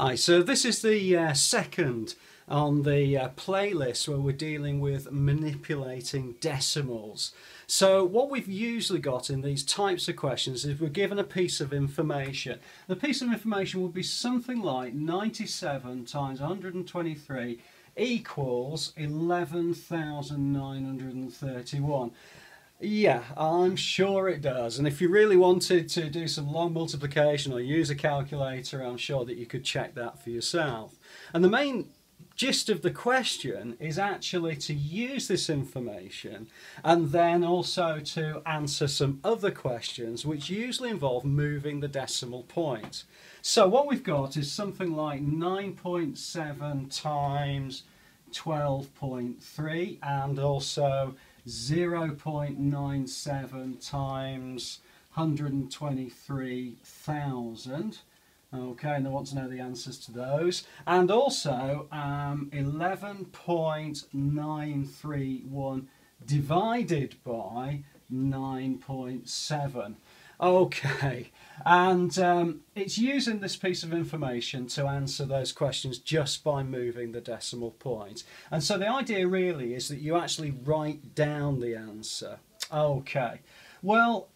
Hi, so this is the second on the playlist where we're dealing with manipulating decimals. So what we've usually got in these types of questions is we're given a piece of information. The piece of information would be something like 97 times 123 equals 11,931. Yeah, I'm sure it does, and if you really wanted to do some long multiplication or use a calculator, I'm sure that you could check that for yourself. And the main gist of the question is actually to use this information and then also to answer some other questions which usually involve moving the decimal point. So what we've got is something like 9.7 times 12.3 and also 0.97 times 123,000. Okay, and I want to know the answers to those. And also 11.931 divided by 9.7. Okay, and it's using this piece of information to answer those questions just by moving the decimal point. And so the idea really is that you actually write down the answer. Okay, well,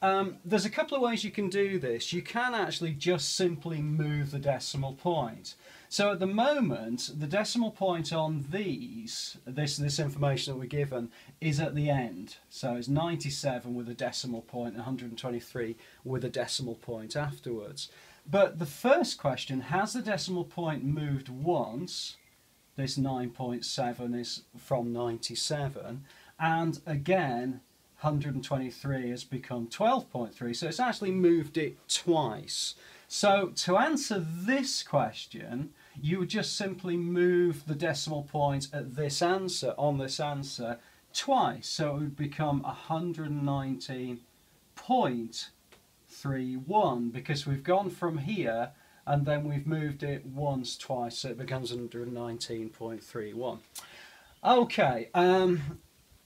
there's a couple of ways you can do this. You can actually just simply move the decimal point. So at the moment, the decimal point on this information that we're given is at the end. So it's 97 with a decimal point, 123 with a decimal point afterwards. But the first question, has the decimal point moved once? This 9.7 is from 97. And again, 123 has become 12.3. So it's actually moved it twice. So to answer this question, you would just simply move the decimal point at this answer, on this answer, twice. So it would become 119.31 because we've gone from here and then we've moved it once, twice, so it becomes 119.31. Okay,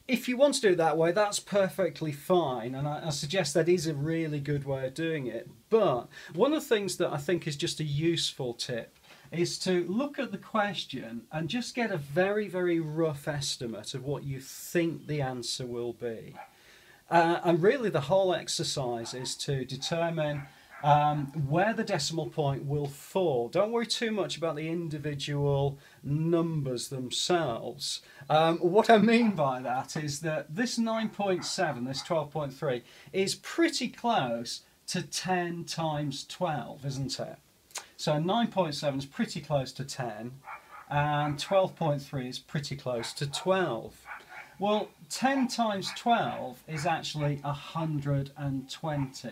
if you want to do it that way, that's perfectly fine, and I suggest that is a really good way of doing it. But one of the things that I think is just a useful tip is to look at the question and just get a very, very rough estimate of what you think the answer will be. And really the whole exercise is to determine where the decimal point will fall. Don't worry too much about the individual numbers themselves. What I mean by that is that this 9.7, this 12.3, is pretty close to 10 times 12, isn't it? So 9.7 is pretty close to 10, and 12.3 is pretty close to 12. Well, 10 times 12 is actually 120.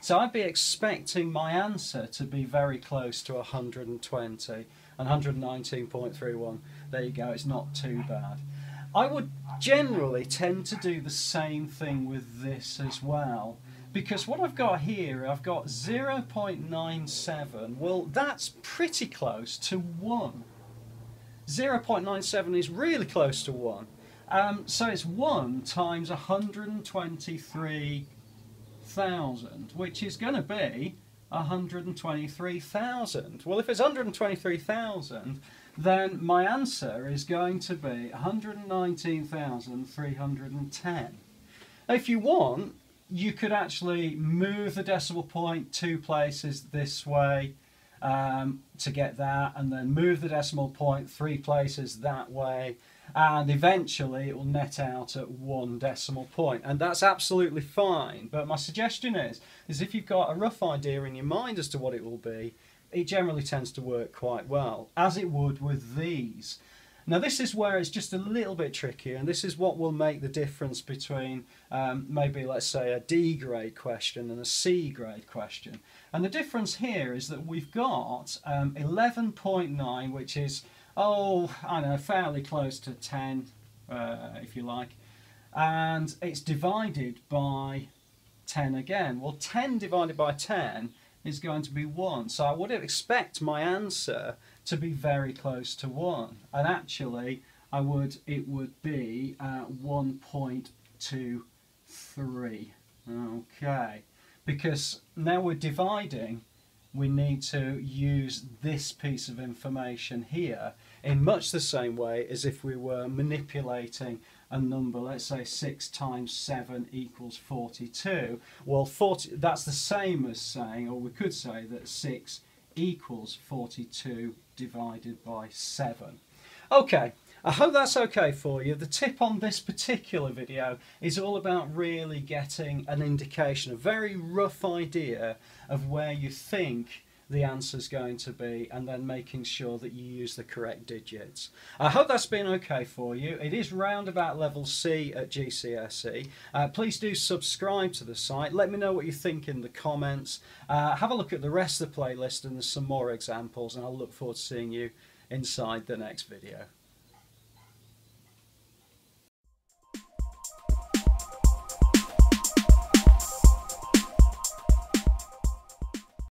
So I'd be expecting my answer to be very close to 120, and 119.31, there you go, it's not too bad. I would generally tend to do the same thing with this as well, because what I've got here, I've got 0.97, well that's pretty close to 1. 0.97 is really close to 1, so it's 1 times 123,000, which is going to be 123,000. Well, if it's 123,000, then my answer is going to be 119,310. If you want, you could actually move the decimal point two places this way to get that, and then move the decimal point three places that way, and eventually it will net out at one decimal point, and that's absolutely fine. But my suggestion is if you've got a rough idea in your mind as to what it will be, it generally tends to work quite well, as it would with these. Now this is where it's just a little bit tricky, and this is what will make the difference between maybe, let's say, a D grade question and a C grade question. And the difference here is that we've got 11.9, which is, oh, I know, fairly close to 10, if you like. And it's divided by 10 again. Well, 10 divided by 10 is going to be 1. So I would expect my answer to be very close to 1. And actually, it would be 1.23. Okay. Because now we're dividing we need to use this piece of information here in much the same way as if we were manipulating a number. Let's say 6 times 7 equals 42. Well, 40, that's the same as saying, or we could say that 6 equals 42 divided by 7. Okay, I hope that's okay for you. The tip on this particular video is all about really getting an indication, a very rough idea of where you think the answer is going to be, and then making sure that you use the correct digits. I hope that's been okay for you. It is roundabout level C at GCSE. Please do subscribe to the site. Let me know what you think in the comments. Have a look at the rest of the playlist, and there's some more examples, and I'll look forward to seeing you inside the next video.